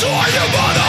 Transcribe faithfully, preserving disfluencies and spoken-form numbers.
to you, mother.